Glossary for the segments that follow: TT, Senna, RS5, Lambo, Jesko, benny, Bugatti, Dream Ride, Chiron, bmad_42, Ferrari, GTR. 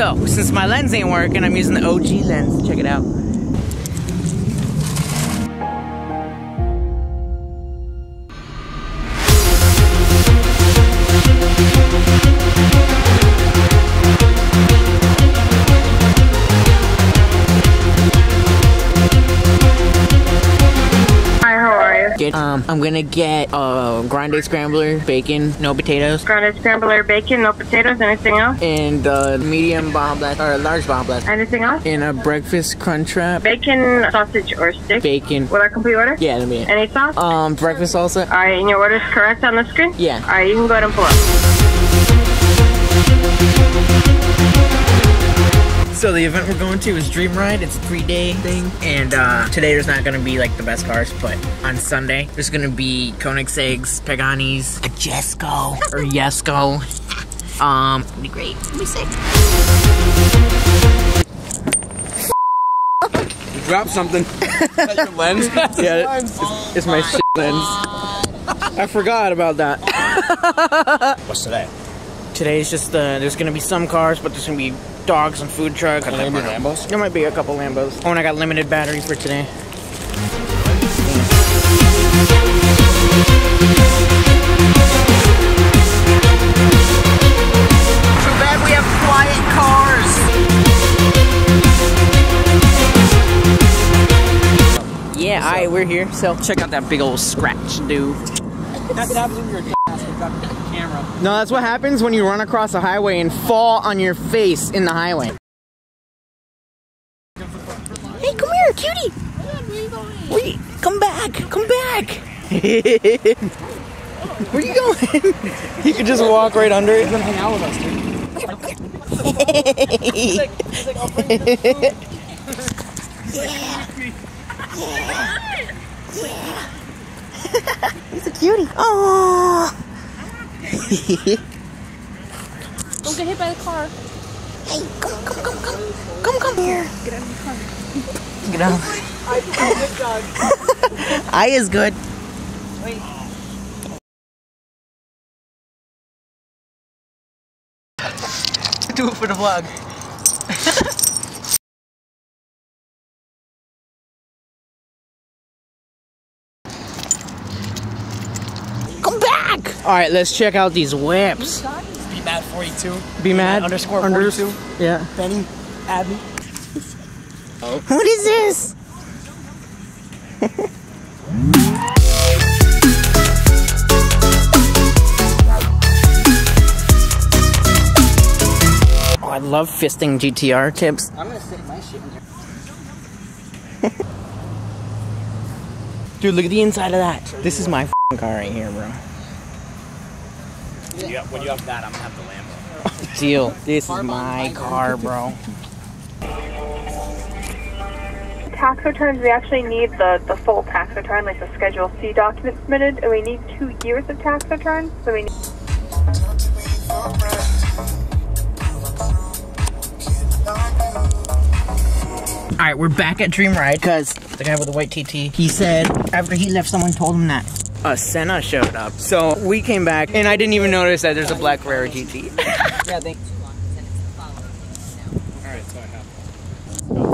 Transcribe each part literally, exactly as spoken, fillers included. So, since my lens ain't working, I'm using the O G lens. Check it out. Um, I'm gonna get a uh, grande scrambler, bacon, no potatoes. Grande scrambler, bacon, no potatoes. Anything else? And uh, medium bomb blast or large bomb blast. Anything else? And a breakfast crunch wrap. Bacon, sausage, or stick. Bacon. Will I complete order? Yeah, that'll be it. Any sauce? Um, breakfast salsa. All right, and your order's correct on the screen? Yeah. All right, you can go ahead and pull up. So the event we're going to is Dream Ride. It's a three-day thing, and uh, today there's not gonna be like the best cars, but on Sunday there's gonna be Koenigsegg's, Pagani's, a Jesko or Jesko. Um, it'll be great. It'll be sick. You dropped something. Is that your lens? Yeah, it's, it's, it's my shit lens. I forgot about that. What's today? Today's just the, there's gonna be some cars, but there's gonna be dogs and food trucks. Are there Lambos? There might be a couple Lambos. Oh, and I got limited battery for today. Too bad we have quiet cars. Yeah, alright, we're here. So check out that big old scratch, dude. That's your camera. No, that's what happens when you run across a highway and fall on your face in the highway. Hey, come here, cutie! Wait, come back! Come back! Where are you going? You could just walk right under it. He's gonna hang out with us, dude. He's like, he's like, I'll bring you the food. Yeah! Yeah! Yeah! He's a cutie. Oh. Don't get hit by the car. Hey, come, come, come, come. Come, come here. Get out of the car. Get out. I is good. Wait. Do it for the vlog. Alright, let's check out these whips. Be mad forty-two. Be mad underscore forty-two. Yeah. Benny, Abby. Oh. What is this? Oh, I love fisting G T R tips. I'm gonna stick my shit in there. Dude, look at the inside of that. This is my f***ing car right here, bro. When you, have, when you have that, I'm gonna have the Lambo. Deal. This is my car, bro. Tax returns, we actually need the, the full tax return, like the Schedule C document submitted, and we need two years of tax returns, so we need... Alright, we're back at Dream Ride, because the guy with the white T T, he said, after he left, someone told him that a Senna showed up. So we came back and I didn't even notice that there's a black Ferrari G T. Yeah, thank you. Alright, so I have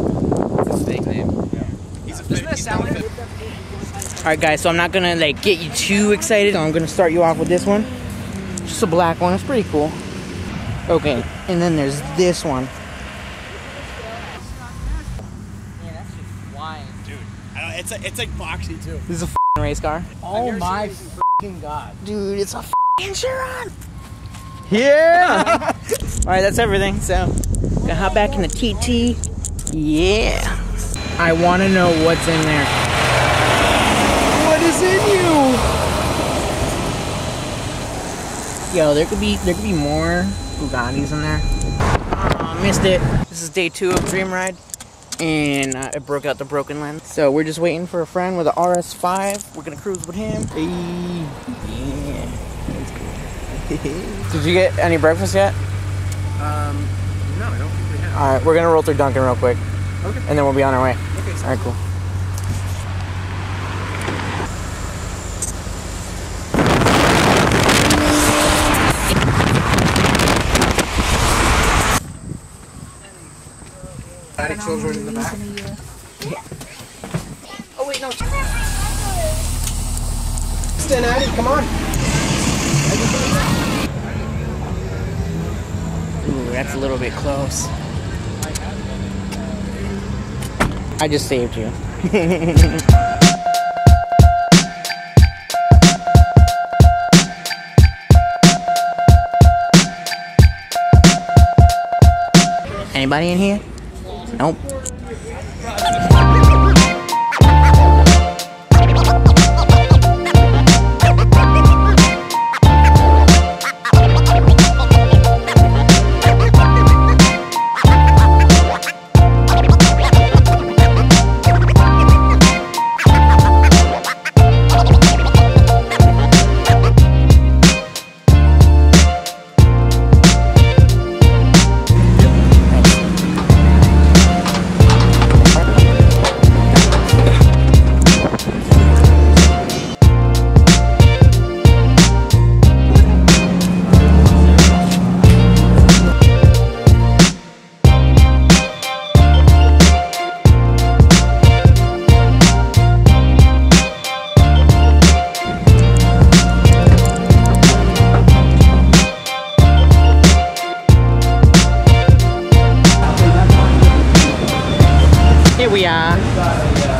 it's a fake name. Yeah. He's a fake. Alright guys, so I'm not gonna like get you too excited. So I'm gonna start you off with this one. Just a black one, it's pretty cool. Okay, and then there's this one. Yeah, that's just wild. Dude, I don't, it's, a, it's like boxy too. This is a race car. Oh my f***ing god. Dude, it's a f***ing Chiron. Yeah. Alright, that's everything. So, gonna hop back in the T T. Yeah. I want to know what's in there. What is in you? Yo, there could be there could be more Bugattis in there. Aw, uh, missed it. This is day two of Dream Ride. And uh, it broke out the broken lens. So we're just waiting for a friend with an R S five. We're gonna cruise with him. Hey. Yeah. Did you get any breakfast yet? Um, no, I don't think we have. Alright, we're gonna roll through Dunkin' real quick. Okay. And then we'll be on our way. Okay. Alright, cool. Any children in the back? Oh wait, no. Stand at it, come on. Ooh, that's a little bit close. I just saved you. Anybody in here? Nope. Here we are.